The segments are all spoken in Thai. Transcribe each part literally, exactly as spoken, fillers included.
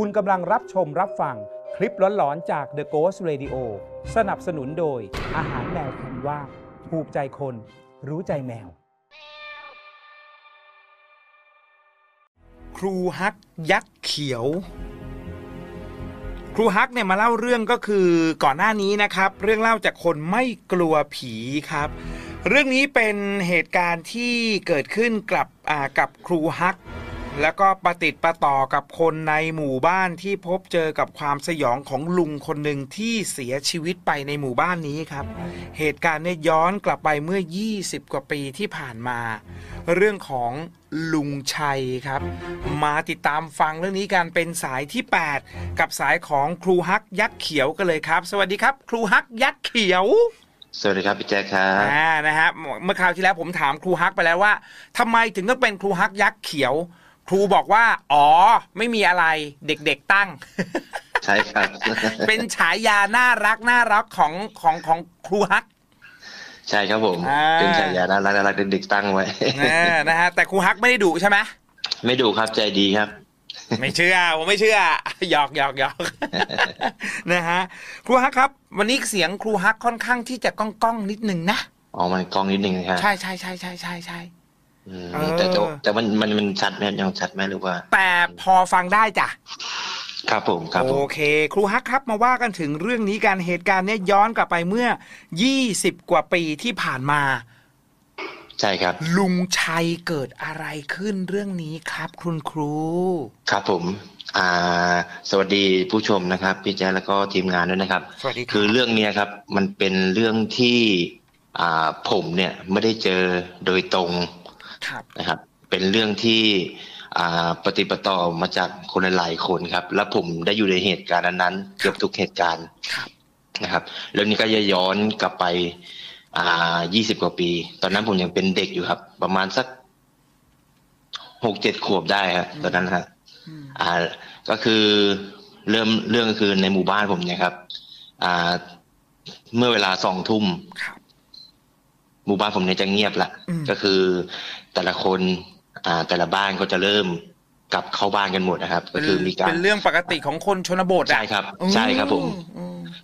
คุณกำลังรับชมรับฟังคลิปหลอนๆจาก The Ghost Radio สนับสนุนโดยอาหารแมวคุณว่าถูกใจคนรู้ใจแมวครูฮักยักษ์เขียวครูฮักเนี่ยมาเล่าเรื่องก็คือก่อนหน้านี้นะครับเรื่องเล่าจากคนไม่กลัวผีครับเรื่องนี้เป็นเหตุการณ์ที่เกิดขึ้นกับกับครูฮักแล้วก็ประติดประต่อกับคนในหมู่บ้านที่พบเจอกับความสยองของลุงคนหนึ่งที่เสียชีวิตไปในหมู่บ้านนี้ครับเหตุการณ์เนี่ยย้อนกลับไปเมื่อยี่สิบกว่าปีที่ผ่านมาเรื่องของลุงชัยครับมาติดตามฟังเรื่องนี้กันเป็นสายที่แปดกับสายของครูฮักยักษ์เขียวกันเลยครับสวัสดีครับครูฮักยักษ์เขียวสวัสดีครับพี่แจ๊คครับอ่านะฮะเมื่อคราวที่แล้วผมถามครูฮักไปแล้วว่าทำไมถึงต้องเป็นครูฮักยักษ์เขียวครูบอกว่าอ๋อไม่มีอะไรเด็กๆตั้งใช่ครับเป็นฉายาน่ารักน่ารักของของของครูฮักใช่ครับผมเป็นฉายาน่ารักน่ารักเด็กๆตั้งไว้นะฮะแต่ครูฮักไม่ได้ดุใช่ไหมไม่ดุครับใจดีครับไม่เชื่อผมไม่เชื่อหยอกหยอกหยอกนะฮะครูฮักครับวันนี้เสียงครูฮักค่อนข้างที่จะก้องก้องนิดนึงนะอ๋อมันก้องนิดนึงครับใช่ใช่ใช่ใช่ใช่ใช่แต่แต่มันมันมันชัดไหมยังชัดไหมหรือว่าแต่พอฟังได้จ้ะครับผมครับโอเคครูฮักครับมาว่ากันถึงเรื่องนี้การเหตุการณ์เนี้ยย้อนกลับไปเมื่อยี่สิบกว่าปีที่ผ่านมาใช่ครับลุงชัยเกิดอะไรขึ้นเรื่องนี้ครับคุณครูครับผมอ่าสวัสดีผู้ชมนะครับพี่แจ๊คแล้วก็ทีมงานด้วยนะครับสวัสดีคือเรื่องเนี้ยครับมันเป็นเรื่องที่อ่าผมเนี่ยไม่ได้เจอโดยตรงนะครับเป็นเรื่องที่ปฏิปต่อมาจากคนหลายคนครับและผมได้อยู่ในเหตุการณ์นั้นๆเกือบทุกเหตุการณ์นะครับเรื่องนี้ก็ย้อนกลับไปยี่สิบกว่าปีตอนนั้นผมยังเป็นเด็กอยู่ครับประมาณสักหกเจ็ดขวบได้ครับตอนนั้นครับก็คือเริ่มเรื่องก็คือในหมู่บ้านผมเนี่ยครับเมื่อเวลาสองทุ่มหมู่บ้านผมเนี่ยจะเงียบละก็คือแต่ละคนอ่าแต่ละบ้านก็จะเริ่มกลับเข้าบ้านกันหมดนะครับก็คือมีการเป็นเรื่องปกติของคนชนบทใช่ครับใช่ครับผม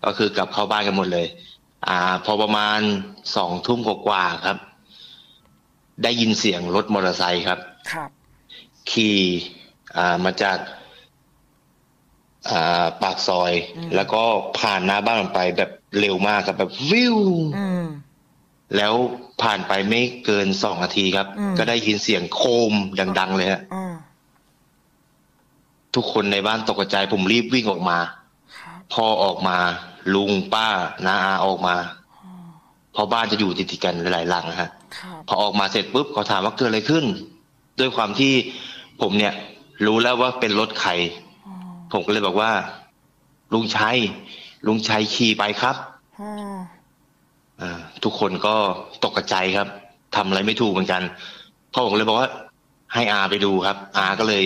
ก็คือกลับเข้าบ้านกันหมดเลยอ่าพอประมาณสองทุ่มกว่าๆครับได้ยินเสียงรถมอเตอร์ไซค์ครับครับขี่อ่ามาจากอ่าปากซอยแล้วก็ผ่านหน้าบ้านไปแบบเร็วมากครับแบบวิวแล้วผ่านไปไม่เกินสองนาทีครับก็ได้ยินเสียงโคมดังๆเลยฮะทุกคนในบ้านตกใจผมรีบวิ่งออกมาพ่อออกมาลุงป้าน้าอาออกมาพอบ้านจะอยู่ติดๆกันหลายหลังนะฮะพอออกมาเสร็จปุ๊บเขาถามว่าเกิดอะไรขึ้นด้วยความที่ผมเนี่ยรู้แล้วว่าเป็นรถใครผมก็เลยบอกว่าลุงชัยลุงชัยขี่ไปครับทุกคนก็ตกใจครับทำอะไรไม่ถูกเหมือนกันพ่อผมเลยบอกว่าให้อาไปดูครับอาก็เลย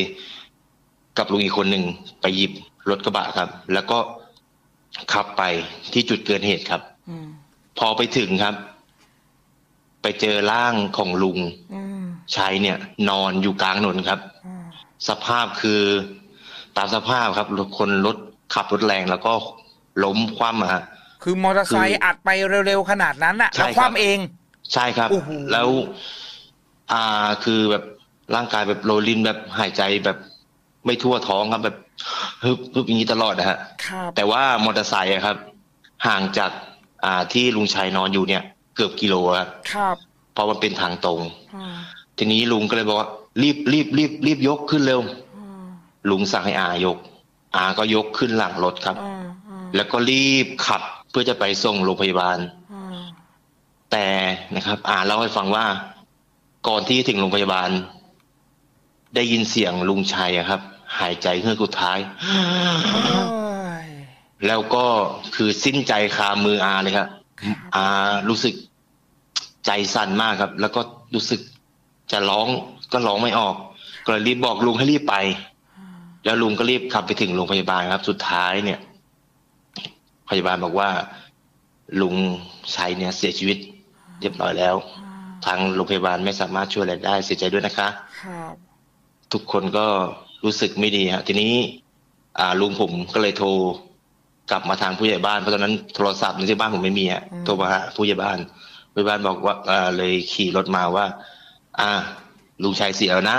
กับลุงอีกคนหนึ่งไปหยิบรถกระบะครับแล้วก็ขับไปที่จุดเกิดเหตุครับพอไปถึงครับไปเจอร่างของลุงชัยเนี่ยนอนอยู่กลางถนนครับสภาพคือตามสภาพครับคนรถขับรถแรงแล้วก็ล้มคว่ำฮะคือมอเตอร์ไซค์อัดไปเร็วๆขนาดนั้นน่ะแล้วคว่ำเองใช่ครับแล้วอ่าคือแบบร่างกายแบบโรยรินแบบหายใจแบบไม่ทั่วท้องครับแบบฮึบฮึบอย่างนี้ตลอดนะฮะแต่ว่ามอเตอร์ไซค์ครับห่างจากอ่าที่ลุงชัยนอนอยู่เนี่ยเกือบกิโลครับครับเพราะมันเป็นทางตรงทีนี้ลุงก็เลยบอกว่ารีบรีบรีบรีบยกขึ้นเร็วลุงสั่งให้อายกอาก็ยกขึ้นหลังรถครับแล้วก็รีบขับเพื่อจะไปส่งโรงพยาบาลแต่นะครับอาเล่าให้ฟังว่าก่อนที่ถึงโรงพยาบาลได้ยินเสียงลุงชัยครับหายใจเฮือกสุดท้ายแล้วก็คือสิ้นใจคามืออาเลยครับอารู้สึกใจสั่นมากครับแล้วก็รู้สึกจะร้องก็ร้องไม่ออกก็เลยรีบบอกลุงให้รีบไปแล้วลุงก็รีบขับไปถึงโรงพยาบาลครับสุดท้ายเนี่ยพยาบาลบอกว่าลุงชัยเนี่ยเสียชีวิตเรียบร้อยแล้วทางโรงพยาบาลไม่สามารถช่วยอะไรได้เสียใจด้วยนะคะทุกคนก็รู้สึกไม่ดีฮะทีนี้ ลุงผมก็เลยโทรกลับมาทางผู้ใหญ่บ้านเพราะตอนนั้นโทรศัพท์ในที่บ้านผมไม่มีอ่ะโทรมาหาผู้ใหญ่บ้านผู้ใหญ่บ้านบอกว่าเลยขี่รถมาว่าอ่าลุงชายเสียแล้วนะ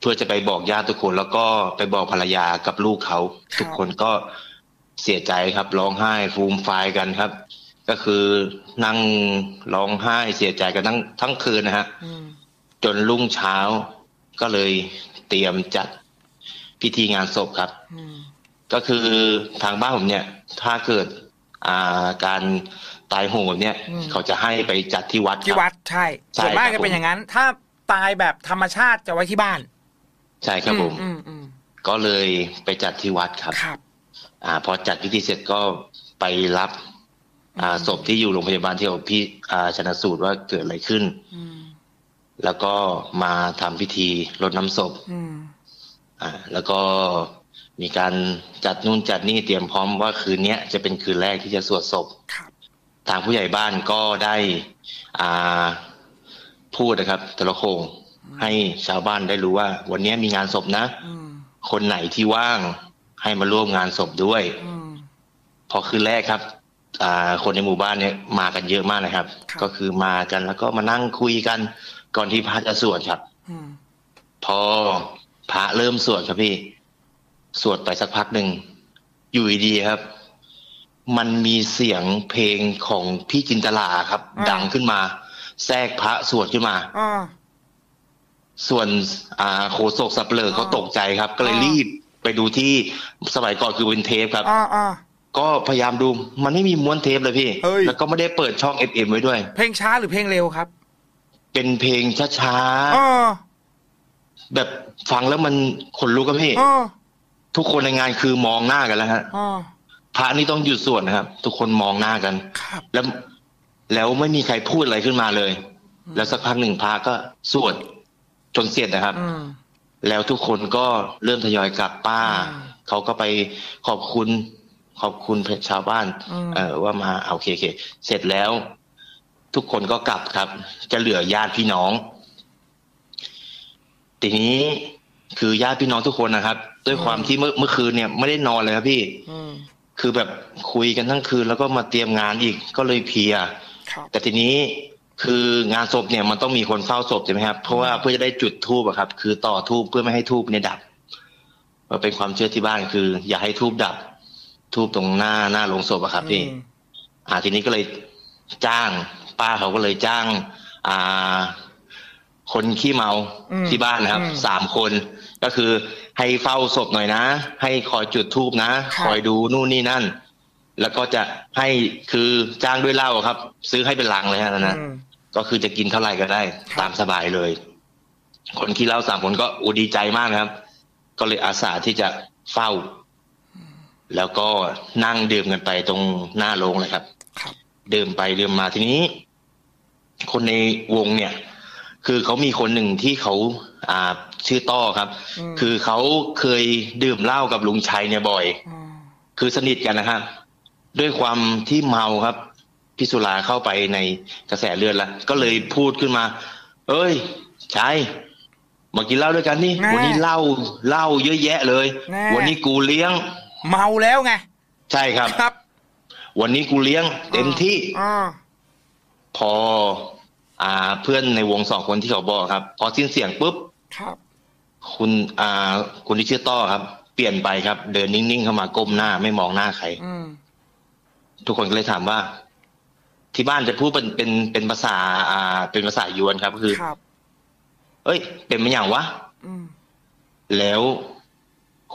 เพื่อจะไปบอกญาติทุกคนแล้วก็ไปบอกภรรยากับลูกเขาทุกคนก็เสียใจครับร้องไห้ฟูมฟายกันครับก็คือนั่งร้องไห้เสียใจกันทั้งทั้งคืนนะฮะจนรุ่งเช้าก็เลยเตรียมจัดพิธีงานศพครับก็คือทางบ้านผมเนี่ยถ้าเกิดอ่าการตายโหงแบบเนี้ยเขาจะให้ไปจัดที่วัดที่วัดใช่ส่วนมากจะเป็นอย่างนั้นถ้าตายแบบธรรมชาติจะไว้ที่บ้านใช่ครับผมก็เลยไปจัดที่วัดครับอ่าพอจัดพิธีเสร็จก็ไปรับอ่าศพที่อยู่โรงพยาบาลที่เอาพี่อ่าชันสูตรว่าเกิดอะไรขึ้นแล้วก็มาทำพิธีรดน้ำศพอ่าแล้วก็มีการจัดนู่นจัดนี่เตรียมพร้อมว่าคืนนี้จะเป็นคืนแรกที่จะสวดศพทางผู้ใหญ่บ้านก็ได้อ่าพูดนะครับตะละโคงให้ชาวบ้านได้รู้ว่าวันนี้มีงานศพนะคนไหนที่ว่างให้มาร่วมงานศพด้วยพอคืนแรกครับอ่าคนในหมู่บ้านเนี่ยมากันเยอะมากนะครับก็คือมากันแล้วก็มานั่งคุยกันก่อนที่พระจะสวดครับพอพระเริ่มสวดครับพี่สวดไปสักพักหนึ่งอยู่ดีครับมันมีเสียงเพลงของพี่จินตลาครับดังขึ้นมาแทรกพระสวดขึ้นมาส่วนอ่าโคศกสับเลิกเขาตกใจครับก็เลยรีบไปดูที่สมัยก่อนคือเป็นเทปครับก็พยายามดูมันไม่มีม้วนเทปเลยพี่แล้วก็ไม่ได้เปิดช่อง เอฟ เอ็ม ไว้ด้วยเพลงช้าหรือเพลงเร็วครับเป็นเพลงช้าๆแบบฟังแล้วมันขนลุกครับพี่ทุกคนในงานคือมองหน้ากันแล้วฮะพระนี่ต้องหยุดสวดนะครับทุกคนมองหน้ากันแล้วแล้วไม่มีใครพูดอะไรขึ้นมาเลยแล้วสักพักหนึ่งพระก็สวดจนเสร็จนะครับแล้วทุกคนก็เริ่มทยอยกลับป้าเขาก็ไปขอบคุณขอบคุณชาวบ้านเออว่ามาเอาเคเคเสร็จแล้วทุกคนก็กลับครับจะเหลือญาติพี่น้องทีนี้คือญาติพี่น้องทุกคนนะครับด้วยความที่เมื่อเมื่อคืนเนี่ยไม่ได้นอนเลยครับพี่คือแบบคุยกันทั้งคืนแล้วก็มาเตรียมงานอีกก็เลยเพียแต่ทีนี้คืองานศพเนี่ยมันต้องมีคนเฝ้าศพใช่ไหมครับเพราะว่าเพื่อจะได้จุดธูปอะครับคือต่อธูปเพื่อไม่ให้ธูปเนี่ยดับเป็นความเชื่อที่บ้านคืออย่าให้ธูปดับธูปตรงหน้าหน้าโรงศพอะครับพี่อ่าทีนี้ก็เลยจ้างป้าเขาก็เลยจ้างอ่าคนขี้เมาที่บ้านนะครับสามคนก็คือให้เฝ้าศพหน่อยนะให้คอยจุดธูปนะคอยดูนู่นนี่นั่นแล้วก็จะให้คือจ้างด้วยเหล้าครับซื้อให้เป็นลังเลยฮะนะก็คือจะกินเท่าไหร่ก็ได้ตามสบายเลยคนขี้เหล้าสามคนก็โอ้ดีใจมากนะครับก็เลยอาสาที่จะเฝ้าแล้วก็นั่งดื่มกันไปตรงหน้าโรงเลยครับดื่มไปดื่มมาทีนี้คนในวงเนี่ยคือเขามีคนหนึ่งที่เขาอ่าชื่อต้อครับคือเขาเคยดื่มเหล้ากับลุงชัยเนี่ยบ่อยคือสนิทกันนะครับด้วยความที่เมาครับพิสุราเข้าไปในกระแสเลือดแล้วก็เลยพูดขึ้นมาเอ้ยชัยมากินเหล้าด้วยกันนี่วันนี้เหล้าเหล้าเยอะแยะเลยวันนี้กูเลี้ยงเมาแล้วไงใช่ครับครับวันนี้กูเลี้ยงเต็มที่พออ่าเพื่อนในวงสองคนที่เขาบอกครับพอสิ้นเสียงปุ๊บครับคุณอ่าคุณที่ชื่อต้อครับเปลี่ยนไปครับเดินนิ่งๆเข้ามาก้มหน้าไม่มองหน้าใครทุกคนก็เลยถามว่าที่บ้านจะพูดเป็นเป็นเป็นภาษาอ่าเป็นภาษายวนครับก็คือเอ้ยเป็นไม่อย่างวะแล้ว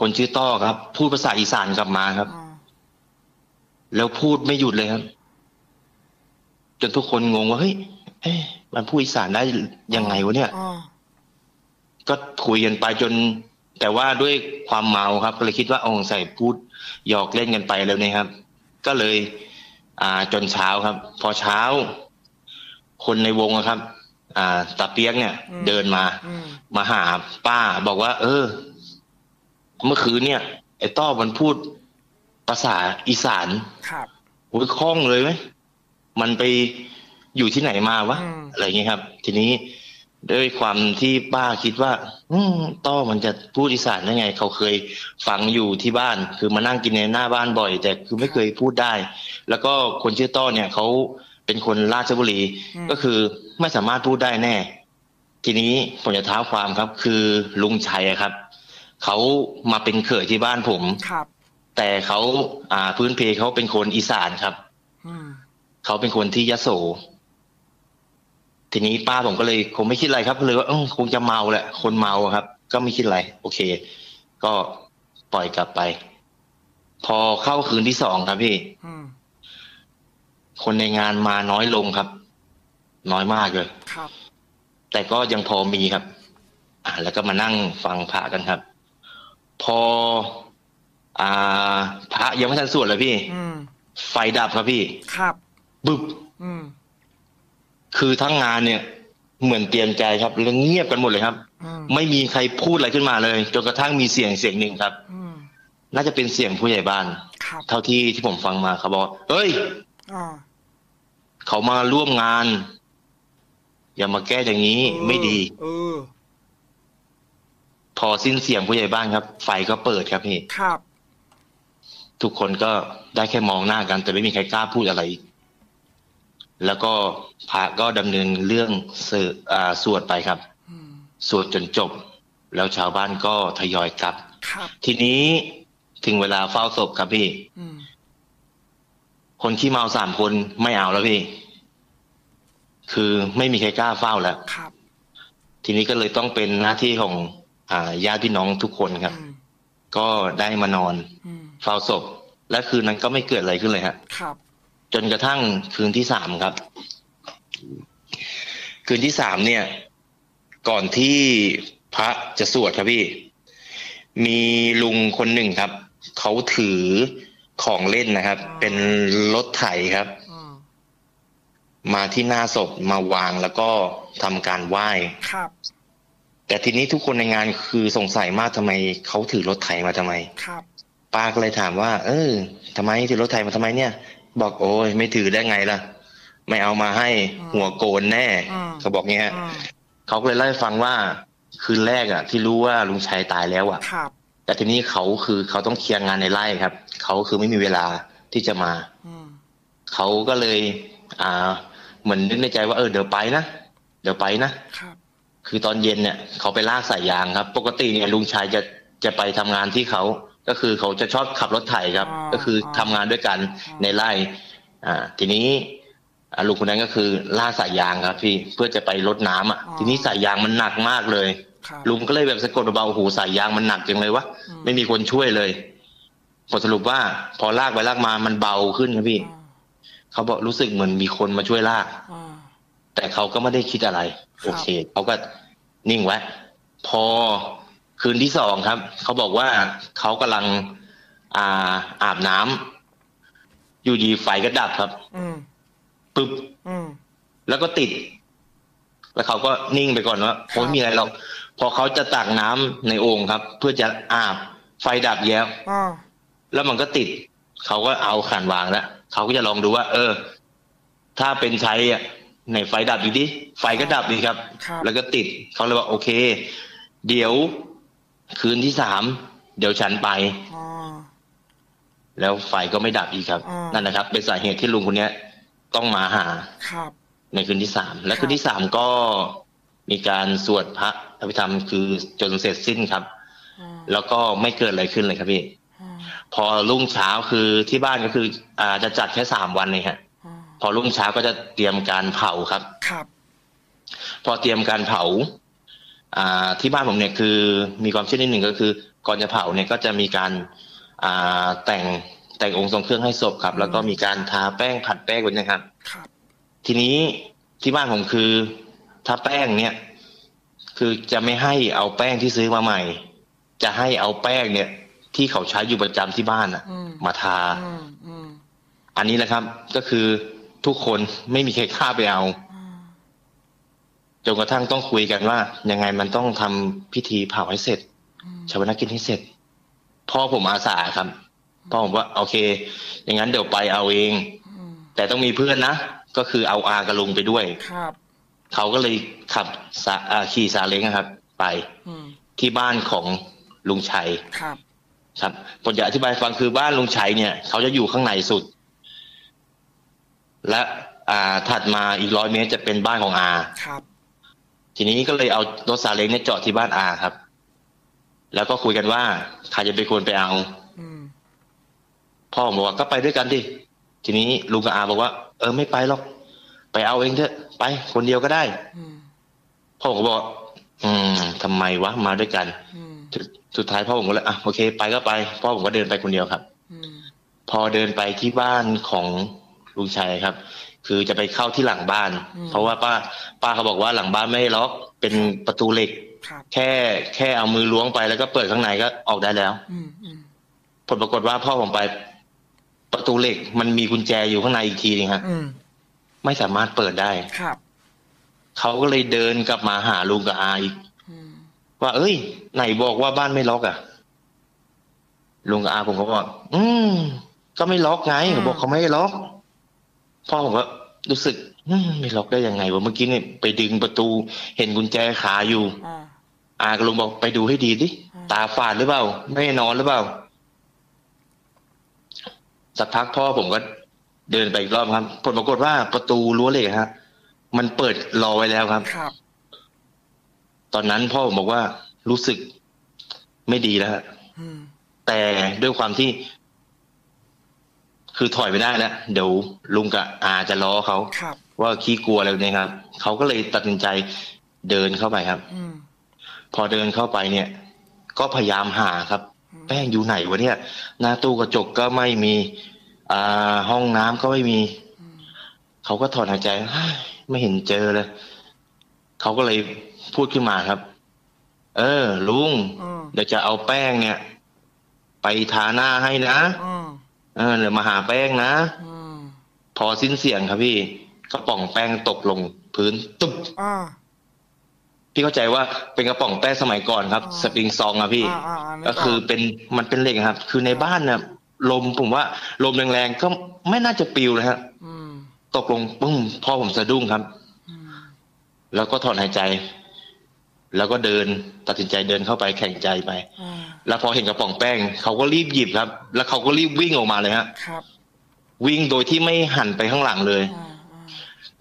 คนชื่อต้อครับพูดภาษาอีสานกลับมาครับแล้วพูดไม่หยุดเลยครับจนทุกคนงงว่าเฮ้ยเอ๊ะมันพูดอีสานได้ยังไงวะเนี่ยก็คุยกันไปจนแต่ว่าด้วยความเมาครับก็เลยคิดว่าองค์ใส่พูดหยอกเล่นกันไปแล้วเนี่ยครับก็เลยอ่าจนเช้าครับพอเช้าคนในวงครับอ่าตาเปียกเนี่ยเดินมามาหาป้าบอกว่าเออเมื่อคืนเนี่ยไอ้ต้อมันพูดภาษาอีสานครับโอ้ยคล่องเลยไหมมันไปอยู่ที่ไหนมาวะอะไรเงี้ยครับทีนี้ ด้วยความที่ป้าคิดว่าต้อมันจะพูดอีสานได้ไงเขาเคยฟังอยู่ที่บ้านคือมานั่งกินในหน้าบ้านบ่อยแต่คือไม่เคยพูดได้แล้วก็คนชื่อต้อเนี่ยเขาเป็นคนราชบุรีก็คือไม่สามารถพูดได้แน่ทีนี้ผมจะท้าความครับคือลุงชัยครับเขามาเป็นเขยที่บ้านผมครับแต่เขาอ่าพื้นเพเขาเป็นคนอีสานครับเขาเป็นคนที่ยโสทีนี้ป้าผมก็เลยคงไม่คิดอะไรครับเลยว่าคงจะเมาแหละคนเมาครับก็ไม่คิดอะไรโอเคก็ปล่อยกลับไปพอเข้าคืนที่สองครับพี่คนในงานมาน้อยลงครับน้อยมากเลยครับแต่ก็ยังพอมีครับอ่าแล้วก็มานั่งฟังพระกันครับพออ่าพระยังไม่ทันสวดเลยพี่ไฟดับครับพี่ครับบึบคือทั้งงานเนี่ยเหมือนเตรียมใจครับแล้วเงียบกันหมดเลยครับไม่มีใครพูดอะไรขึ้นมาเลยจนกระทั่งมีเสียงเสียงหนึ่งครับน่าจะเป็นเสียงผู้ใหญ่บ้านเท่าที่ที่ผมฟังมาเขาบอกเฮ้ยเขามาร่วมงานอย่ามาแก้อย่างนี้ไม่ดีเออพอสิ้นเสียงผู้ใหญ่บ้านครับไฟก็เปิดครับพี่ครับทุกคนก็ได้แค่มองหน้ากันแต่ไม่มีใครกล้าพูดอะไรแล้วก็พระก็ดำเนินเรื่องสวดไปครับสวดจนจบแล้วชาวบ้านก็ทยอยกลับทีนี้ถึงเวลาเฝ้าศพครับพี่คนที่เมาสามคนไม่เอาแล้วพี่คือไม่มีใครกล้าเฝ้าแล้วทีนี้ก็เลยต้องเป็นหน้าที่ของญาติพี่น้องทุกคนครับก็ได้มานอนเฝ้าศพและคืนนั้นก็ไม่เกิดอะไรขึ้นเลยครับจนกระทั่งคืนที่สามครับคืนที่สามเนี่ยก่อนที่พระจะสวดครับพี่มีลุงคนหนึ่งครับเขาถือของเล่นนะครับเป็นรถไถครับมาที่หน้าศพมาวางแล้วก็ทำการไหว้ครับแต่ทีนี้ทุกคนในงานคือสงสัยมากทำไมเขาถือรถไถมาทำไมครับป้าก็เลยถามว่าเออทำไมถือรถไถมาทำไมเนี่ยบอกโอ้ยไม่ถือได้ไงล่ะไม่เอามาให้หัวโกนแน่เขาบอกเงี้ยเขาก็เลยเล่าให้ฟังว่าคืนแรกอ่ะที่รู้ว่าลุงชัยตายแล้วอ่ะแต่ทีนี้เขาคือเขาต้องเคลียร์งานในไร่ครับเขาคือไม่มีเวลาที่จะมาเขาก็เลยอ่าเหมือนนึกในใจว่าเออเดี๋ยวไปนะเดี๋ยวไปนะคือตอนเย็นเนี่ยเขาไปลากสายยางครับปกติเนี่ยลุงชัยจะจะไปทำงานที่เขาก็คือเขาจะชอบขับรถไถครับก็คือทำงานด้วยกันในไร่อ่าทีนี้ลุงคนนั้นก็คือล่าสายยางครับพี่เพื่อจะไปรดน้ำอ่ะทีนี้สายยางมันหนักมากเลยลุงก็เลยแบบสะกดเบาๆหูสายยางมันหนักจังเลยวะไม่มีคนช่วยเลยผลสรุปว่าพอลากไปลากมามันเบาขึ้นครับพี่เขาบอกรู้สึกเหมือนมีคนมาช่วยลากแต่เขาก็ไม่ได้คิดอะไรโอเคเขาก็นิ่งไว้พอคืนที่สองครับเขาบอกว่าเขากำลังอ่าอาบน้ำอยู่ดีไฟก็ดับครับปึ๊บแล้วก็ติดแล้วเขาก็นิ่งไปก่อนว่าโอ้ยมีอะไรหรอกพอเขาจะตักน้ำในโอ่งครับเพื่อจะอาบไฟดับแล้วแล้วมันก็ติดเขาก็เอาขันวางแล้วเขาก็จะลองดูว่าเออถ้าเป็นใช้ในไฟดับอยู่ดิไฟก็ดับดีครับแล้วก็ติดเขาเลยว่าโอเคเดี๋ยวคืนที่สามเดี๋ยวฉันไปแล้วไฟก็ไม่ดับอีกครับนั่นนะครับเป็นสาเหตุที่ลุงคนนี้ต้องมาหาในคืนที่สามและคืนที่สามก็มีการสวดพระอภิธรรมคือจนเสร็จสิ้นครับแล้วก็ไม่เกิดอะไรขึ้นเลยครับพี่พอรุ่งเช้าคือที่บ้านก็คืออาจจะจัดแค่สามวันเลยครับพอรุ่งเช้าก็จะเตรียมการเผาครับพอเตรียมการเผาอ่าที่บ้านผมเนี่ยคือมีความเชื่อนิดหนึ่งก็คือก่อนจะเผาเนี่ยก็จะมีการอ่าแต่งแต่งองค์ทรงเครื่องให้ศพครับแล้วก็มีการทาแป้งผัดแป้งกันนะครับครับทีนี้ที่บ้านผมคือถ้าแป้งเนี่ยคือจะไม่ให้เอาแป้งที่ซื้อมาใหม่จะให้เอาแป้งเนี่ยที่เขาใช้อยู่ประจำที่บ้านอ่ะมาทาอันนี้แหละครับก็คือทุกคนไม่มีใครข้าไปเอาจนกระทั่งต้องคุยกันว่ายังไงมันต้องทำพิธีเผาให้เสร็จชาวนากินให้เสร็จพ่อผมอาสาครับพ่อผมว่าโอเคอย่างนั้นเดี๋ยวไปเอาเองแต่ต้องมีเพื่อนนะก็คือเอาอากับลุงไปด้วยครับ เขาก็เลยขับขี่ซาเล้งครับไปที่บ้านของลุงชัยครับครับผมจะอธิบายฟังคือบ้านลุงชัยเนี่ยเขาจะอยู่ข้างในสุดและอ่าถัดมาอีกร้อยเมตรจะเป็นบ้านของอาครับทีนี้ก็เลยเอารถซาเล้งเนี่ยจอดที่บ้านอาครับแล้วก็คุยกันว่าใครจะเป็นคนไปเอาพ่อบอกว่าก็ไปด้วยกันดิทีนี้ลุงกับอาบอกว่าเออไม่ไปหรอกไปเอาเองเถอะไปคนเดียวก็ได้พ่อผมบอกอืมทำไมวะมาด้วยกันสุดท้ายพ่อผมก็เลยอ่ะโอเคไปก็ไปพ่อผมก็เดินไปคนเดียวครับพอเดินไปที่บ้านของลุงชัยครับคือจะไปเข้าที่หลังบ้านเพราะว่าป้าป้าเขาบอกว่าหลังบ้านไม่ล็อกเป็นประตูเหล็กแค่แค่เอามือล้วงไปแล้วก็เปิดข้างในก็ออกได้แล้วผลปรากฏว่าพ่อผมไปประตูเหล็กมันมีกุญแจอยู่ข้างในอีกทีนึงฮะไม่สามารถเปิดได้ครับเขาก็เลยเดินกลับมาหาลุงกับอาอีกว่าเอ้ยไหนบอกว่าบ้านไม่ล็อกอ่ะลุงกับอาผมก็บอกอืมก็ไม่ล็อกไงเขาบอกเขาไม่ล็อกพ่อผมก็รู้สึกไม่ล็อกได้ยังไงวะเมื่อกี้เนี่ยไปดึงประตูเห็นกุญแจขาอยู่อาก็ลุงบอกไปดูให้ดีดิตาฝาดหรือเปล่าไม่นอนหรือเปล่าสักพักพ่อผมก็เดินไปอีกรอบครับผลปรากฏว่าประตูรั้วเหล็กฮะมันเปิดรอไว้แล้วครับตอนนั้นพ่อผมบอกว่ารู้สึกไม่ดีแล้วฮะแต่ด้วยความที่คือถอยไม่ได้แล้วเดี๋ยวลุงกับอาจะล้อเขาว่าขี้กลัวอะไรเนี่ยครับเขาก็เลยตัดสินใจเดินเข้าไปครับพอเดินเข้าไปเนี่ยก็พยายามหาครับแป้งอยู่ไหนวะเนี่ยหน้าตู้กระจกก็ไม่มีอ่าห้องน้ำก็ไม่มีเขาก็ถอนหายใจไม่เห็นเจอเลยเขาก็เลยพูดขึ้นมาครับเออลุงเดี๋ยวจะเอาแป้งเนี่ยไปทาหน้าให้นะเออเดี๋ยวมาหาแป้งนะพอสิ้นเสียงครับพี่กระป๋องแป้งตกลงพื้นตุ๊บพี่เข้าใจว่าเป็นกระป๋องแป้งสมัยก่อนครับสปริงซองอะพี่ก็คือเป็นมันเป็นเหล็กครับคือในบ้านเนี่ยลมผมว่าลมแรงๆก็ไม่น่าจะปิวเลยฮะตกลงปึ้งพ่อผมสะดุ้งครับแล้วก็ถอนหายใจแล้วก็เดินตัดสินใจเดินเข้าไปแข่งใจไปแล้วพอเห็นกระป๋องแป้งเขาก็รีบหยิบครับแล้วเขาก็รีบวิ่งออกมาเลยฮะวิ่งโดยที่ไม่หันไปข้างหลังเลย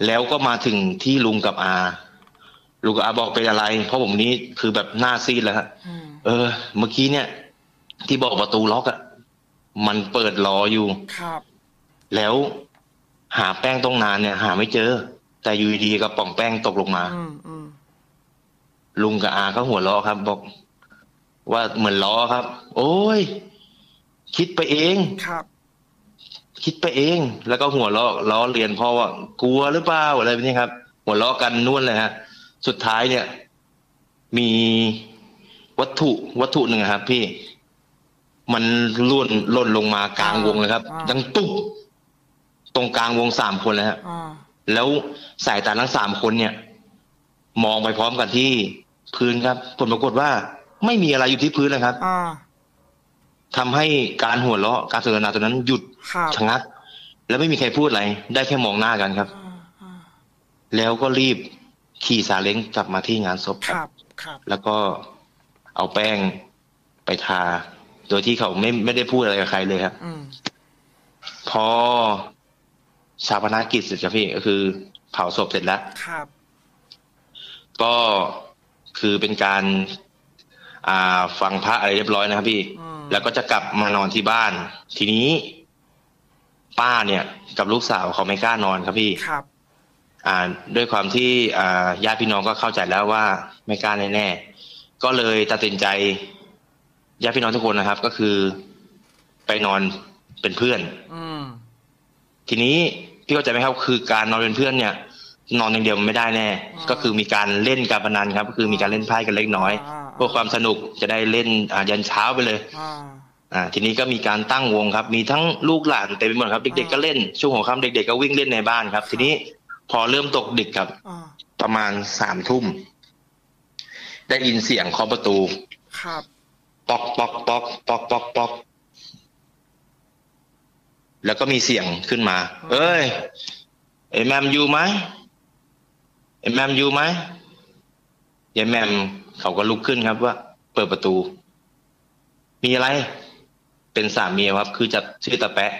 แล้วก็มาถึงที่ลุงกับอาลุงกับอาบอกเป็นอะไรเพราะผมนี้คือแบบหน้าซีดแล้วฮะเออเมื่อกี้เนี่ยที่บอกประตูล็อกอะมันเปิดรออยู่ครับแล้วหาแป้งต้องนานเนี่ยหาไม่เจอแต่อยู่ดีกระป๋องแป้งตกลงมาลุงกับอาก็หัวล้อครับบอกว่าเหมือนล้อครับโอ้ยคิดไปเองครับคิดไปเองแล้วก็หัวล้อล้อเรียนพ่อว่ากลัวหรือเปล่าอะไรแบบนี้ครับหัวล้อกันนู่นเลยฮะสุดท้ายเนี่ยมีวัตถุวัตถุหนึ่งครับพี่มันล่วนล่นลงมากลางวงเลยครับดังตุ๊บตรงกลางวงสามคนเลยฮะแล้วสายตาทั้งสามคนเนี่ยมองไปพร้อมกันที่พื้นครับผลปรากฏว่าไม่มีอะไรอยู่ที่พื้นเลยครับทำให้การหัวเราะการสนทนาตอนนั้นหยุดชะงักแล้วไม่มีใครพูดอะไรได้แค่มองหน้ากันครับแล้วก็รีบขี่ซาเล้งกลับมาที่งานศพครับแล้วก็เอาแป้งไปทาโดยที่เขาไม่ไม่ได้พูดอะไรกับใครเลยครับพอชาปนกิจเสร็จครับพี่ก็คือเผาศพเสร็จแล้วก็คือเป็นการอ่าฟังพระอะไรเรียบร้อยนะครับพี่แล้วก็จะกลับมานอนที่บ้านทีนี้ป้าเนี่ยกับลูกสาวเขาไม่กล้านอนครับพี่ครับอ่าด้วยความที่อ่าญาติพี่น้องก็เข้าใจแล้วว่าไม่กล้าแน่ๆก็เลยตัดสินใจญาติพี่น้องทุกคนนะครับก็คือไปนอนเป็นเพื่อนอืมทีนี้พี่เข้าใจไหมครับคือการนอนเป็นเพื่อนเนี่ยนอนอย่างเดียวไม่ได้แน่ก็คือมีการเล่นการพนันครับก็คือมีการเล่นไพ่กันเล็กน้อยเพื่อความสนุกจะได้เล่นยันเช้าไปเลยอ่าทีนี้ก็มีการตั้งวงครับมีทั้งลูกหลานเต็มไปหมดครับเด็กๆก็เล่นช่วงหัวค่ำเด็กๆก็วิ่งเล่นในบ้านครับทีนี้พอเริ่มตกดึกครับประมาณสามทุ่มได้ยินเสียงเคาะประตูครับป๊อกป๊อกป๊อกป๊อกป๊อกป๊อกแล้วก็มีเสียงขึ้นมาเอ้ยไอ้แมมอยู่ไหม ไอ้แมมอยู่ไหมยายแมมเขาก็ลุกขึ้นครับว่าเปิดประตูมีอะไรเป็นสามีครับคือจะชื่อตะแปะ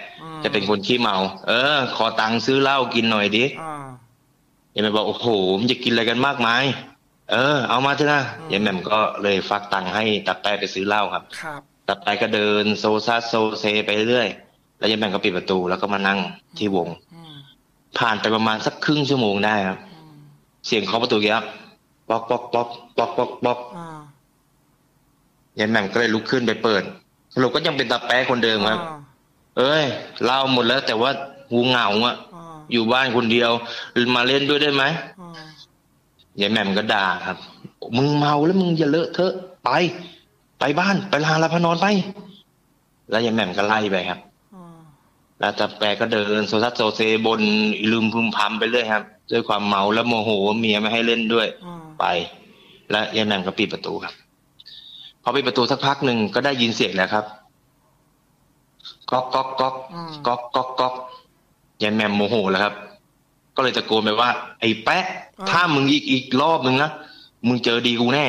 จะเป็นคนขี้เมาเออขอตังค์ซื้อเหล้ากินหน่อยดิยายแมมบอกโอ้โหมันจะกินอะไรกันมากมายเออเอามาเถอะนะยายแมมก็เลยฝากตังค์ให้ตะแปะไปซื้อเหล้าครับตะแปะก็เดินโซซัสโซเซไปเรื่อยแล้วยายแมมก็ปิดประตูแล้วก็มานั่งที่วงผ่านไปประมาณสักครึ่งชั่วโมงได้ครับเสียงเคาะประตูครับป๊อกป๊อกป๊อกป๊อกป๊อกป๊อกยายแหม่มก็เลยลุกขึ้นไปเปิดเราก็ยังเป็นตาแป๊ะคนเดิมครับเอ้ยเล่าหมดแล้วแต่ว่าหูเหงาอ่ะอยู่บ้านคนเดียวมาเล่นด้วยได้ไหมยายแหม่มก็ด่าครับมึงเมาแล้วมึงอย่าเลอะเทอะไปไปบ้านไปลาลาพนอนไปแล้วยายแหม่มก็ไล่ไปครับแล้วตาแป๊ะก็เดินโซซัดโซเซบนอิลุมพึมพำไปเรื่อยครับด้วยความเมาและโมโหเมียไม่ให้เล่นด้วยไปและยายแหม่มก็ปิดประตูครับพอปิดประตูสักพักหนึ่งก็ได้ยินเสียงแล้วครับก๊อกก๊อกก๊อกก๊อกก๊อกก๊อกยายแหม่มโมโหแล้วครับก็เลยตะโกนไปว่าไอ้แป๊ะถ้ามึงอีกอีกรอบนึงนะมึงเจอดีกูแน่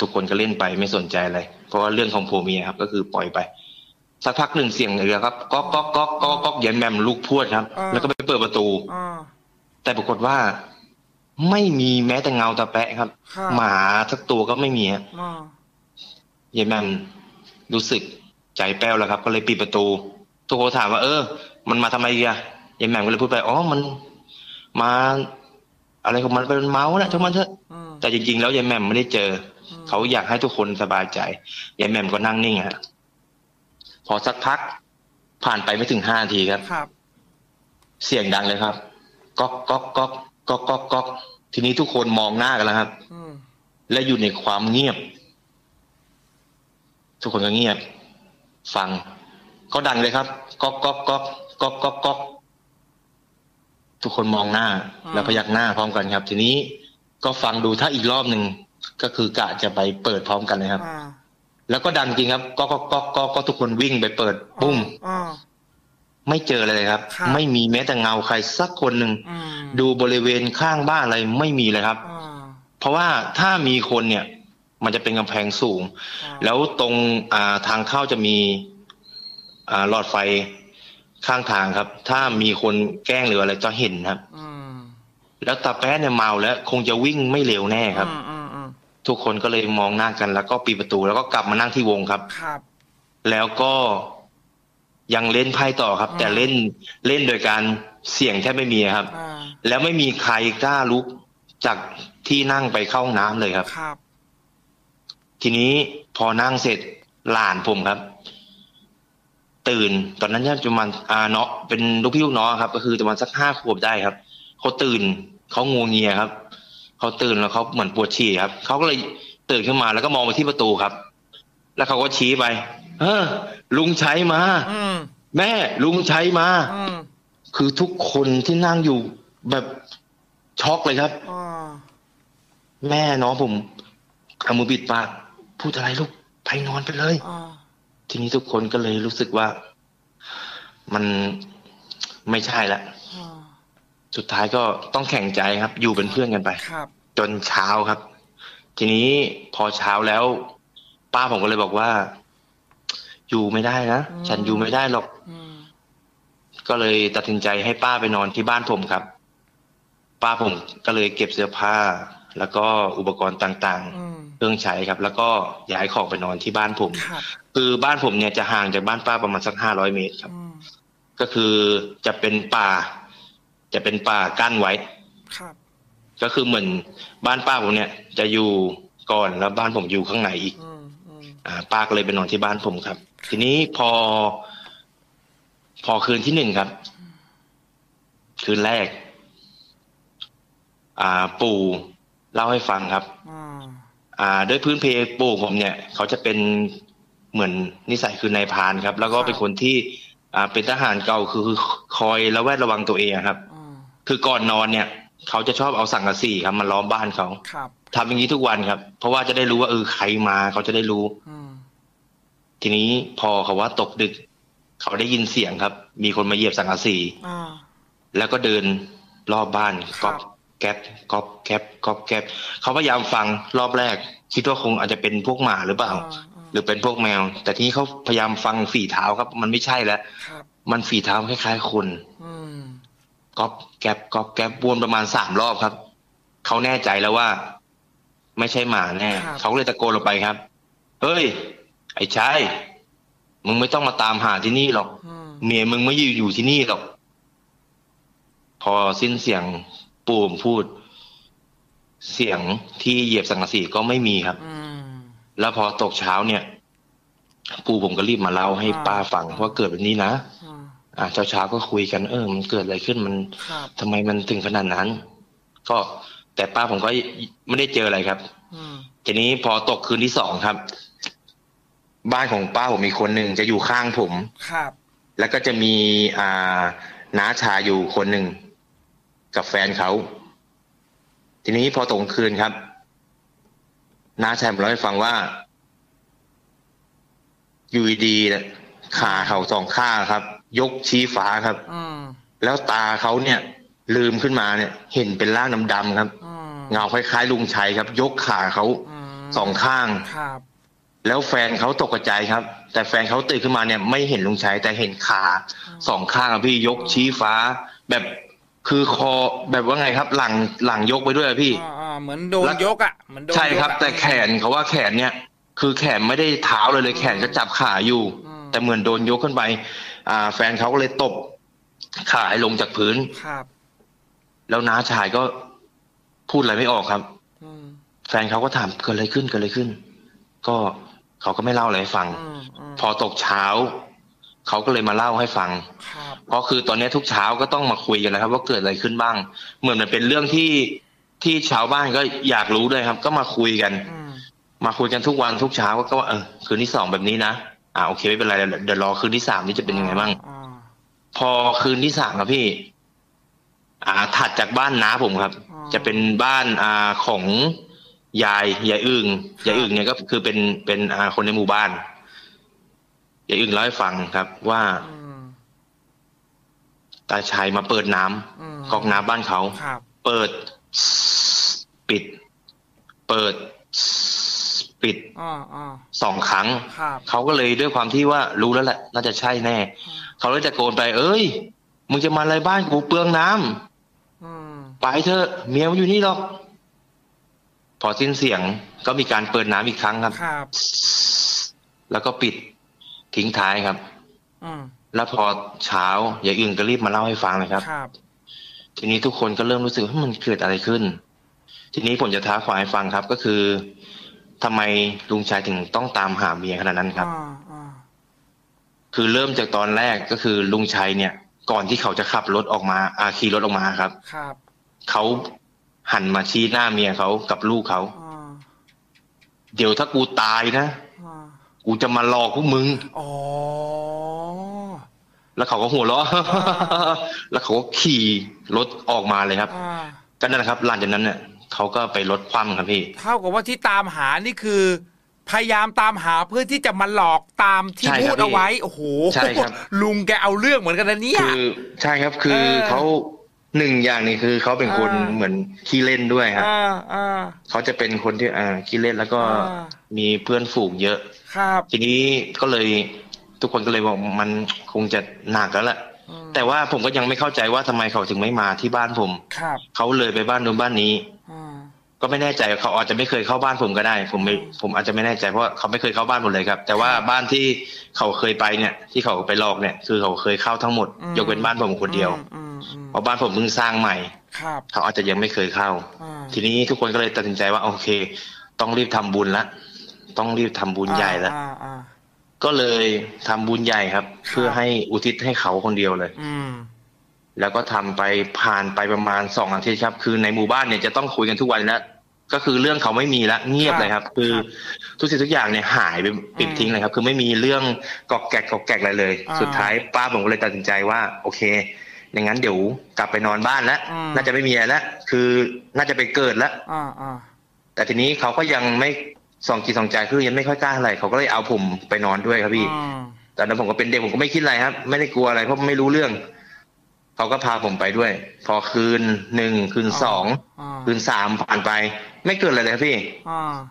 ทุกคนก็เล่นไปไม่สนใจอะไรเพราะว่าเรื่องของผัวเมียครับก็คือปล่อยไปสักพักหนึ่งเสียงเรือครับก๊อกก๊อกก๊อกก๊อกก๊อกยายแหม่มลุกพรวดครับแล้วก็ไปเปิดประตูแต่ปรากฏว่าไม่มีแม้แต่เงาตะแปะครับหมาสักตัวก็ไม่มีครับยายแหม่มรู้สึกใจแป้วแล้วครับก็เลยปิดประตูทุกคนถามว่าเออมันมาทำไมอ่ะยายแหม่มก็เลยพูดไปอ๋อมันมาอะไรของมันเป็นเมาส์นะช่างมันเถอะแต่จริงๆแล้วยายแหม่มไม่ได้เจอเขาอยากให้ทุกคนสบายใจยายแหม่มก็นั่งนิ่งครับพอสักพักผ่านไปไม่ถึงห้านาทีครับเสียงดังเลยครับก๊อกก๊อกก๊อกก๊อกก๊อกก๊อกทีนี้ทุกคนมองหน้ากันแล้วครับและอยู่ในความเงียบทุกคนก็เงียบฟังก็ดังเลยครับก๊อกก๊อกก๊อกก๊อกก๊อกก๊อกทุกคนมองหน้าแล้วพยักหน้าพร้อมกันครับทีนี้ก็ฟังดูถ้าอีกรอบหนึ่งก็คือกะจะไปเปิดพร้อมกันเลยครับแล้วก็ดังจริงครับก็ก็ก็ก็ก็ทุกคนวิ่งไปเปิดปุ้มไม่เจอเลยครับไม่มีแม้แต่เงาใครสักคนหนึ่งดูบริเวณข้างบ้านอะไรไม่มีเลยครับเพราะว่าถ้ามีคนเนี่ยมันจะเป็นกำแพงสูงแล้วตรงอ่าทางเข้าจะมีอ่าหลอดไฟข้างทางครับถ้ามีคนแกล้งหรืออะไรจะเห็นครับแล้วตาแป๊ะเนี่ยเมาแล้วคงจะวิ่งไม่เร็วแน่ครับทุกคนก็เลยมองหน้ากันแล้วก็ปิดประตูแล้วก็กลับมานั่งที่วงครับครับแล้วก็ยังเล่นไพ่ต่อครับแต่เล่นเล่นโดยการเสี่ยงแทบไม่มีครับแล้วไม่มีใครกล้าลุกจากที่นั่งไปเข้าห้องน้ำเลยครับครับทีนี้พอนั่งเสร็จหลานผมครับตื่นตอนนั้นเนี่ยประมาณอ่าเนาะเป็นลูกพี่ลูกน้องครับก็คือประมาณสักห้าขวบได้ครับเขาตื่นเขางัวเงียครับเขาตื่นแล้วเขาเหมือนปวดฉี่ครับเขาก็เลยตื่นขึ้นมาแล้วก็มองไปที่ประตูครับแล้วเขาก็ชี้ไปเออลุงชัยมาแม่ลุงชัยมาคือทุกคนที่นั่งอยู่แบบช็อกเลยครับแม่น้องผมเอามือปิดปากพูดอะไรลูกไปนอนไปเลยทีนี้ทุกคนก็เลยรู้สึกว่ามันไม่ใช่ละสุดท้ายก็ต้องแข่งใจครับอยู่เป็นเพื่อนกันไปจนเช้าครับทีนี้พอเช้าแล้วป้าผมก็เลยบอกว่าอยู่ไม่ได้นะฉันอยู่ไม่ได้หรอกก็เลยตัดสินใจให้ป้าไปนอนที่บ้านผมครับป้าผมก็เลยเก็บเสื้อผ้าแล้วก็อุปกรณ์ต่างๆเครื่องใช้ครับแล้วก็ย้ายของไปนอนที่บ้านผมคือบ้านผมเนี่ยจะห่างจากบ้านป้าประมาณสักห้าร้อยเมตรครับก็คือจะเป็นป่าจะเป็นป่ากั้นไว้ครับก็คือเหมือนบ้านป้าผมเนี่ยจะอยู่ก่อนแล้วบ้านผมอยู่ข้างในอีกอ่าป้าก็เลยไปนอนที่บ้านผมครับทีนี้พอพอคืนที่หนึ่งครับคืนแรกอ่าปู่เล่าให้ฟังครับอ่าด้วยพื้นเพปู่ผมเนี่ยเขาจะเป็นเหมือนนิสัยคือนายพรานครับแล้วก็เป็นคนที่อ่าเป็นทหารเก่าคือคอยระแวดระวังตัวเองครับคือก่อนนอนเนี่ยเขาจะชอบเอาสังกะสีครับมาล้อมบ้านเขาทำอย่างนี้ทุกวันครับเพราะว่าจะได้รู้ว่าเออใครมาเขาจะได้รู้ทีนี้พอเขาว่าตกดึกเขาได้ยินเสียงครับมีคนมาเหยียบสังกะสีแล้วก็เดินรอบบ้านก๊อก แก๊ปก๊อบแก๊ปก๊อบแก๊ปเขาพยายามฟังรอบแรกคิดว่าคงอาจจะเป็นพวกหมาหรือเปล่าหรือเป็นพวกแมวแต่ที่เขาพยายามฟังฝีเท้าครับมันไม่ใช่แล้วมันฝีเท้าคล้ายๆคนก๊อบแก๊ปก๊อบแก๊ปวนประมาณสามรอบครับเขาแน่ใจแล้วว่าไม่ใช่หมาแน่เขาเลยตะโกนลงไปครับเฮ้ยไอ้ชายมึงไม่ต้องมาตามหาที่นี่หรอกเมียมึงไม่อยู่อยู่ที่นี่หรอกพอสิ้นเสียงปู่มพูดเสียงที่เหยียบสังกะสีก็ไม่มีครับแล้วพอตกเช้าเนี่ยปู่ผมก็รีบมาเล่าให้ป้าฟังว่าเกิดแบบนี้นะอ่าเช้าเช้าก็คุยกันเออมันเกิดอะไรขึ้นมันทำไมมันถึงขนาดนั้นก็แต่ป้าผมก็ไม่ได้เจออะไรครับทีนี้พอตกคืนที่สองครับบ้านของป้าผมมีคนหนึ่งจะอยู่ข้างผมครับแล้วก็จะมีอ่าน้าชายอยู่คนหนึ่งกับแฟนเขาทีนี้พอตกกลางคืนครับน้าชายผมเล่าให้ฟังว่าอยู่ดีๆขาเขาสองข้างครับยกชี้ฟ้าครับแล้วตาเขาเนี่ยลืมขึ้นมาเนี่ยเห็นเป็นร่างดำๆครับเงาคล้ายๆลุงชัยครับยกขาเขาสองข้างครับแล้วแฟนเขาตกใจครับแต่แฟนเขาตื่นขึ้นมาเนี่ยไม่เห็นลุงชัยแต่เห็นขาสองข้างพี่ยกชี้ฟ้าแบบคือคอแบบว่าไงครับหลังหลังยกไปด้วยพี่อ่าเหมือนโดนยกอ่ะเหมือนโดนใช่ครับแต่แขนเขาว่าแขนเนี่ยคือแขนไม่ได้เท้าเลยเลยแขนก็จับขาอยู่แต่เหมือนโดนยกขึ้นไปอ่าแฟนเขาก็เลยตบขาให้ลงจากพื้นครับแล้วน้าชายก็พูดอะไรไม่ออกครับแฟนเขาก็ถามเกิดอะไรขึ้นเกิดอะไรขึ้นก็เขาก็ไม่เล่าอะไรให้ฟังพอตกเช้าเขาก็เลยมาเล่าให้ฟังเพราะคือตอนนี้ทุกเช้าก็ต้องมาคุยกันแล้วครับว่าเกิดอะไรขึ้นบ้างเหมือนมันเป็นเรื่องที่ที่ชาวบ้านก็อยากรู้ด้วยครับก็มาคุยกันมาคุยกันทุกวันทุกเช้าก็ว่าเออคืนที่สองแบบนี้นะอ่าโอเคไม่เป็นไรเดี๋ยวรอคืนที่สามนี้จะเป็นยังไงบ้างพอคืนที่สามครับพี่อ่าถัดจากบ้านน้าผมครับจะเป็นบ้านอ่าของยายยายอึ่งยายอึ่งเนี่ยก็คือเป็นเป็นอ่าคนในหมู่บ้านยายอึ่งเล่าให้ฟังครับว่าตาชายมาเปิดน้ำก๊อกน้ำบ้านเขาเปิดปิดเปิดปิดสองครั้งเขาก็เลยด้วยความที่ว่ารู้แล้วแหละน่าจะใช่แน่เขาเลยตะโกนไปเอ้ยมึงจะมาอะไรบ้านกูเปลืองน้ำไปเถอะเมียมันอยู่นี่หรอกพอสิ้นเสียงก็มีการเปิดน้ำอีกครั้งครับแล้วก็ปิดทิ้งท้ายครับแล้วพอเช้ายายอึ่งก็รีบมาเล่าให้ฟังเลยครับทีนี้ทุกคนก็เริ่มรู้สึกว่ามันเกิดอะไรขึ้นทีนี้ผมจะท้าความให้ฟังครับก็คือทำไมลุงชายถึงต้องตามหาเมียขนาดนั้นครับคือเริ่มจากตอนแรกก็คือลุงชายเนี่ยก่อนที่เขาจะขับรถออกมาอาขี่รถออกมาครับเขาหันมาชี้หน้าเมียเขากับลูกเขาเดี๋ยวถ้ากูตายนะกูจะมาหลอกพวกมึงอ๋อแล้วเขาก็หัวเราะแล้วเขาก็ขี่รถออกมาเลยครับก็นั่นแหละครับหลังจากนั้นเนี่ยเขาก็ไปรถคว่ำครับพี่เท่ากับว่าที่ตามหานี่คือพยายามตามหาเพื่อที่จะมาหลอกตามที่พูดเอาไว้โอ้โหใช่ครับลุงแกเอาเรื่องเหมือนกันนะเนี่ยคือใช่ครับคือเขาหนึ่งอย่างนี่คือเขาเป็นคนเหมือนขี้เล่นด้วยครับเขาจะเป็นคนที่อ่าขี้เล่นแล้วก็มีเพื่อนฝูงเยอะครับทีนี้ก็เลยทุกคนก็เลยบอกมันคงจะหนักแล้วแหละแต่ว่าผมก็ยังไม่เข้าใจว่าทำไมเขาถึงไม่มาที่บ้านผมครับเขาเลยไปบ้านนู้นบ้านนี้ก็ไม่แน่ใจเขาอาจจะไม่เคยเข้าบ้านผมก็ได้ผมไม่ผมอาจจะไม่แน่ใจเพราะเขาไม่เคยเข้าบ้านผมเลยครับแต่ว่าบ้านที่เขาเคยไปเนี่ยที่เขาไปหลอกเนี่ยคือเขาเคยเข้าทั้งหมดยกเว้นบ้านผมคนเดียวเพราะบ้านผมเพิ่งสร้างใหม่ครับเขาอาจจะยังไม่เคยเข้าทีนี้ทุกคนก็เลยตัดสินใจว่าโอเคต้องรีบทำบุญละต้องรีบทำบุญใหญ่ละก็เลยทำบุญใหญ่ครับเพื่อให้อุทิศให้เขาคนเดียวเลยอืแล้วก็ทำไปผ่านไปประมาณสองอาทิตย์ครับคือในหมู่บ้านเนี่ยจะต้องคุยกันทุกวันแล้วก็คือเรื่องเขาไม่มีละเงียบเลยครับคือทุกสิ่งทุกอย่างเนี่ยหายไปปิดทิ้งเลยครับคือไม่มีเรื่องกอกแกกกอกแกกอะไรเลยสุดท้ายป้าผมก็เลยตัดสินใจว่าโอเคอย่างนั้นเดี๋ยวกลับไปนอนบ้านแล้วน่าจะไม่มีอะไรแล้วคือน่าจะไปเกิดแล้วแต่ทีนี้เขาก็ยังไม่สองจิตสองใจคือยังไม่ค่อยกล้าอะไรเขาก็เลยเอาผมไปนอนด้วยครับพี่ตอนนั้นผมก็เป็นเด็กผมก็ไม่คิดอะไรครับไม่ได้กลัวอะไรเพราะไม่รู้เรื่อง เขาก็พาผมไปด้วยพอคืนหนึ่งคืนสองคืนสามผ่านไปไม่เกิดอะไรเลยพี่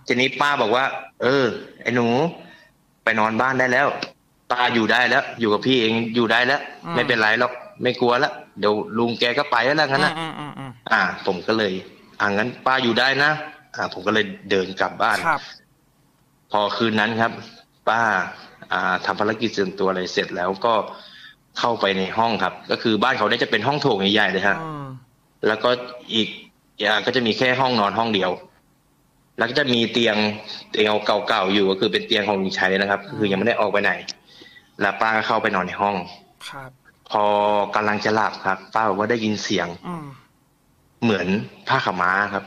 ทีนี้ป้าบอกว่าเออไอ้หนูไปนอนบ้านได้แล้วป้าอยู่ได้แล้วอยู่กับพี่เองอยู่ได้แล้วไม่เป็นไรหรอกไม่กลัวแล้วเดี๋ยวลุงแกก็ไปแล้วงั้นนะอ่าผมก็เลยอ่างั้นป้าอยู่ได้นะอ่าผมก็เลยเดินกลับบ้านพอคืนนั้นครับป้าอ่าทำภารกิจส่วนตัวอะไรเสร็จแล้วก็เข้าไปในห้องครับก็คือบ้านเขาเนี่ยจะเป็นห้องโถงใหญ่ๆเลยฮะแล้วก็อีกก็จะมีแค่ห้องนอนห้องเดียวแล้วก็จะมีเตียงเตียงเก่าๆอยู่ก็คือเป็นเตียงของลุงชัยนะครับคือยังไม่ได้ออกไปไหนแล้วป้าก็เข้าไปนอนในห้องครับพอกำลังจะหลับครับป้าบอกว่าได้ยินเสียงเหมือนผ้าขม้าครับ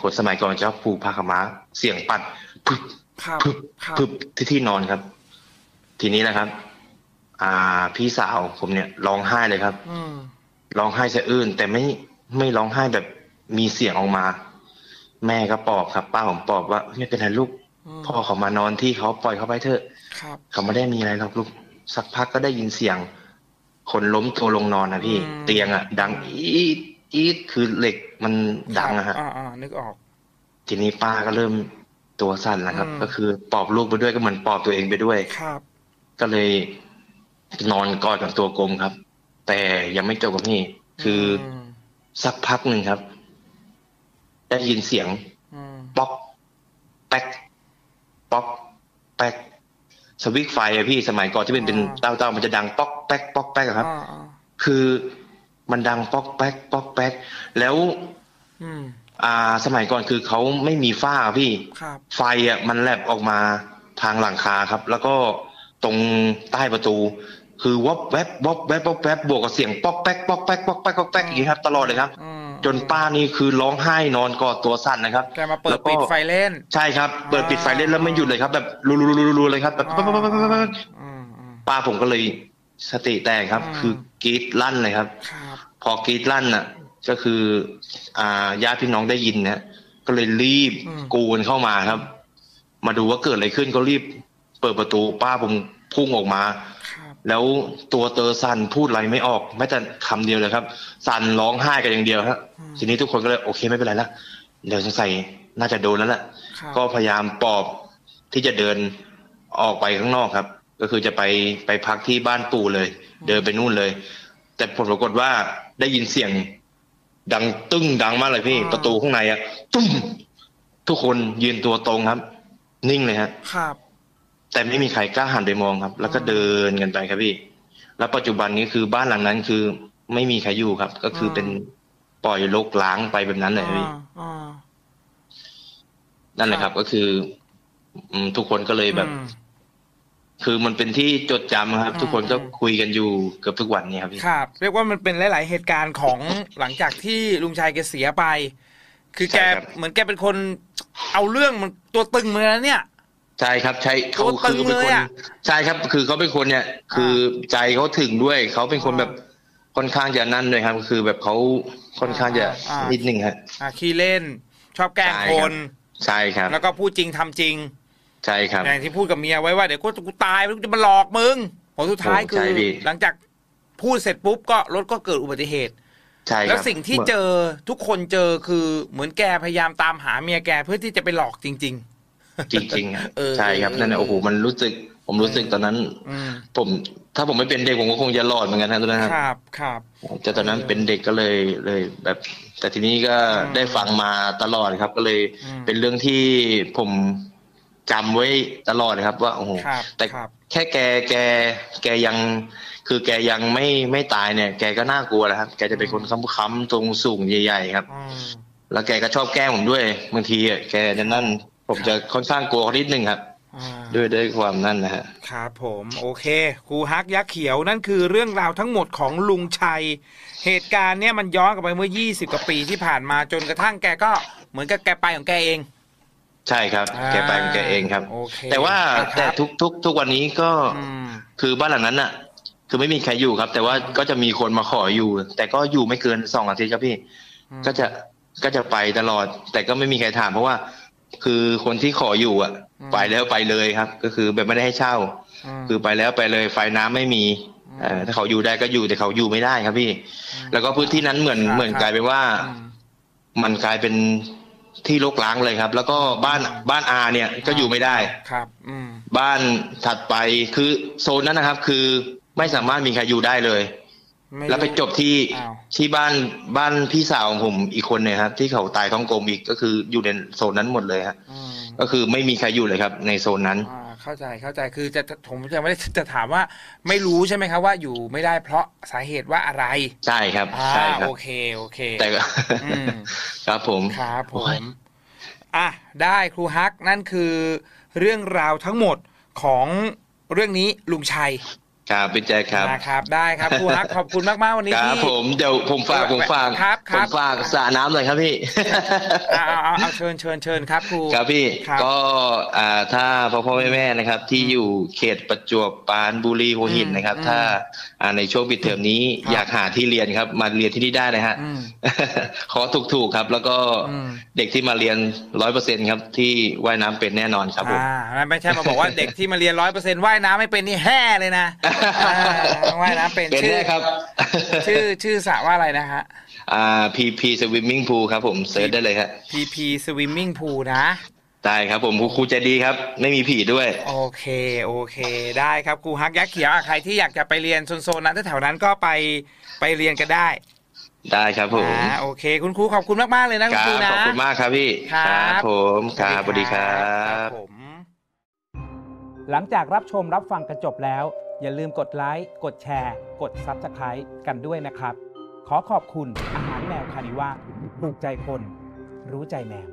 คนสมัยก่อนชอบผูกผ้าขม้าเสียงปัดพึบพึบพึบที่ที่นอนครับทีนี้นะครับอ่าพี่สาวผมเนี่ยร้องไห้เลยครับร้องไห้สะอื้นแต่ไม่ไม่ร้องไห้แบบมีเสียงออกมาแม่ก็ปลอบครับป้าผมปลอบว่าไม่เป็นไรลูกพ่อเขามานอนที่เขาปล่อยเขาไปเถอะเขาไม่ได้มีอะไรหรอกลูกสักพักก็ได้ยินเสียงคนล้มตัวลงนอนนะพี่เตียงอ่ะดังอีดอีดคือเหล็กมันดังอะฮะนึกออกทีนี้ป้าก็เริ่มตัวสั่นแล้วครับก็คือปลอบลูกไปด้วยก็เหมือนปลอบตัวเองไปด้วยครับก็เลยนอนกอดกับตัวกลมครับแต่ยังไม่จบกับนี่คือสักพักหนึ่งครับได้ยินเสียงป๊อกแป๊กป๊อกแป๊กสวิตช์ไฟอะพี่สมัยก่อนที่เป็นเป็นเต้าเต้ามันจะดังป๊อกแป๊กป๊อกแป๊กครับคือมันดังป๊อกแป๊กป๊อกแป๊กแล้วอ่าสมัยก่อนคือเขาไม่มีฝ้าพี่ไฟอะมันแลบออกมาทางหลังคาครับแล้วก็ตรงใต้ประตูคือวับแวบวับแวบวับแวบบวกกับเสียงป๊อกแป๊กป๊อกแป๊กป๊อกแป๊กป๊อกแป๊กอย่างนี้ครับตลอดเลยครับจนป้านี่คือร้องไห้นอนกอดตัวสั่นนะครับแกมาเปิดปิดไฟเล่นใช่ครับเปิดปิดไฟเล่นแล้วไม่หยุดเลยครับแบบรัวๆเลยครับแบบป้าผมก็เลยสติแตกครับคือกรี๊ดลั่นเลยครับพอกรี๊ดลั่นน่ะก็คืออ่าญาติพี่น้องได้ยินนะก็เลยรีบกูนเข้ามาครับมาดูว่าเกิดอะไรขึ้นก็รีบเปิดประตูป้าผมพุ่งออกมาแล้วตัวเตอสั่นพูดอะไรไม่ออกแม้แต่คำเดียวเลยครับสั่นร้องไห้กันอย่างเดียวครับทีนี้ทุกคนก็เลยโอเคไม่เป็นไรละเดี๋ยวสงสัยน่าจะโดนแล้วแหละก็พยายามปลอบที่จะเดินออกไปข้างนอกครับก็คือจะไปไปพักที่บ้านปู่เลยเดินไปนู่นเลยแต่ผลปรากฏว่าได้ยินเสียงดังตึ้งดังมากเลยพี่ประตูข้างในอะตุ้มทุกคนยืนตัวตรงครับนิ่งเลยครับแต่ไม่มีใครกล้าหันไปมองครับแล้วก็เดินกันไปครับพี่แล้วปัจจุบันนี้คือบ้านหลังนั้นคือไม่มีใครอยู่ครับก็คือเป็นปล่อยรกล้างไปแบบนั้นเลยพี่นั่นแหละครับก็คือทุกคนก็เลยแบบคือมันเป็นที่จดจำครับทุกคนก็คุยกันอยู่เกือบทุกวันนี้ครับพี่ครับเรียกว่ามันเป็นหลายๆเหตุการณ์ของหลังจากที่ลุงชัยแกเสียไปคือแกเหมือนแกเป็นคนเอาเรื่องมันตัวตึงเหมือนกันเนี่ยใช่ครับใช่เขาคือเป็นคนใช่ครับคือเขาเป็นคนเนี่ยคือใจเขาถึงด้วยเขาเป็นคนแบบค่อนข้างจะนั่นเลยครับคือแบบเขาค่อนข้างจะนิดนึงครับขี้เล่นชอบแกล้งคนใช่ครับแล้วก็พูดจริงทำจริงใช่ครับอย่างที่พูดกับเมียไว้ว่าเดี๋ยวกูตายมันจะมาหลอกมึงผลสุดท้ายคือหลังจากพูดเสร็จปุ๊บก็รถก็เกิดอุบัติเหตุใช่แล้วสิ่งที่เจอทุกคนเจอคือเหมือนแกพยายามตามหาเมียแกเพื่อที่จะไปหลอกจริงๆจริงๆใช่ครับนั่นแหละโอ้โหมันรู้สึกผมรู้สึกตอนนั้นผมถ้าผมไม่เป็นเด็กผมก็คงจะรอดเหมือนกันนะตอนนั้นครับครับแต่ตอนนั้นเป็นเด็กก็เลยเลยแบบแต่ทีนี้ก็ได้ฟังมาตลอดครับก็เลยเป็นเรื่องที่ผมจำไว้ตลอดครับว่าโอ้โหแต่แค่แกแกแกยังคือแกยังไม่ไม่ตายเนี่ยแกก็น่ากลัวนะครับแกจะเป็นคนค้ำๆตรงสูงใหญ่ๆครับแล้วแกก็ชอบแกล้งผมด้วยบางทีอ่ะแกนั่นผมจะค่อนข้างกลัวนิดนึงครับด้วยด้วยความนั่นนะฮะครับผมโอเคครูฮักยักษ์เขียวนั่นคือเรื่องราวทั้งหมดของลุงชัยเหตุการณ์เนี่ยมันย้อนกลับไปเมื่อยี่สิบกว่าปีที่ผ่านมาจนกระทั่งแกก็เหมือนกับแกไปของแกเองใช่ครับแกไปของแกเองครับแต่ว่าแต่ทุกทุกทุกวันนี้ก็คือบ้านหลังนั้นอ่ะคือไม่มีใครอยู่ครับแต่ว่าก็จะมีคนมาขออยู่แต่ก็อยู่ไม่เกินสองอาทิตย์ครับพี่ก็จะก็จะไปตลอดแต่ก็ไม่มีใครถามเพราะว่าคือคนที่ขออยู่อ่ะไปแล้วไปเลยครับก็คือแบบไม่ได้ให้เช่า คือไปแล้วไปเลยไฟน้ำไม่มีถ้าเขาอยู่ได้ก็อยู่แต่เขาอยู่ไม่ได้ครับพี่แล้วก็พื้นที่นั้นเหมือนเหมือนกลายเป็นว่ามันกลายเป็นที่รกร้างเลยครับแล้วก็บ้านบ้านอาเนี่ยก็อยู่ไม่ได้ครับอืมบ้านถัดไปคือโซนนั้นนะครับคือไม่สามารถมีใครอยู่ได้เลยแล้วไปจบที่ที่บ้านบ้านพี่สาวของผมอีกคนเนี่ยครับที่เขาตายท้องกลมอีกก็คืออยู่ในโซนนั้นหมดเลยครับก็คือไม่มีใครอยู่เลยครับในโซนนั้นเข้าใจเข้าใจคือจะผมจะไม่ได้จะถามว่าไม่รู้ใช่ไหมครับว่าอยู่ไม่ได้เพราะสาเหตุว่าอะไรใช่ครับใช่ครับโอเคโอเคแต่ก็ครับผมครับผมอ่ะได้ครูฮักนั่นคือเรื่องราวทั้งหมดของเรื่องนี้ลุงชัยครับเป็นใจครับนะครับได้ครับครูฮักขอบคุณมากมากวันนี้ครับผมเดี๋ยวผมฝากผมฝากผมฝากสระน้ำหน่อยครับพี่เอาเอาเอาเชิญเชิญเชิญครับครูครับพี่ก็อ่าถ้าพ่อพ่อแม่แม่นะครับที่อยู่เขตประจวบปราณบุรีหัวหินนะครับถ้าอ่าในช่วงปิดเทอมนี้อยากหาที่เรียนครับมาเรียนที่นี่ได้นะฮะขอถูกถูกครับแล้วก็เด็กที่มาเรียนร้อยเปอร์เซ็นต์ครับที่ว่ายน้ำเป็นแน่นอนครับผมไม่ใช่มาบอกว่าเด็กที่มาเรียนร้อยเปอร์เซ็นต์ว่ายน้ำไม่เป็นนี่แห่เลยนะว่ายน้ำเป็นชื่อครับชื่อชื่อสระว่าอะไรนะฮะอ่า พี พี Swimming Pool ครับผมเซิร์ชได้เลยครับ พี พี Swimming Pool นะได้ครับผมครูจะดีครับไม่มีผีด้วยโอเคโอเคได้ครับครูฮักยักษ์เขียวใครที่อยากจะไปเรียนโซนๆนั้นแถวนั้นก็ไปไปเรียนกันได้ได้ครับผมโอเคคุณครูขอบคุณมากๆเลยนะคุณครูนะขอบคุณมากครับพี่ครับผมครับสวัสดีครับผมหลังจากรับชมรับฟังกันจบแล้วอย่าลืมกดไลค์กดแชร์กด ซับสไครบ์ กันด้วยนะครับขอขอบคุณอาหารแมวคานิว่าปลูกใจคนรู้ใจแมว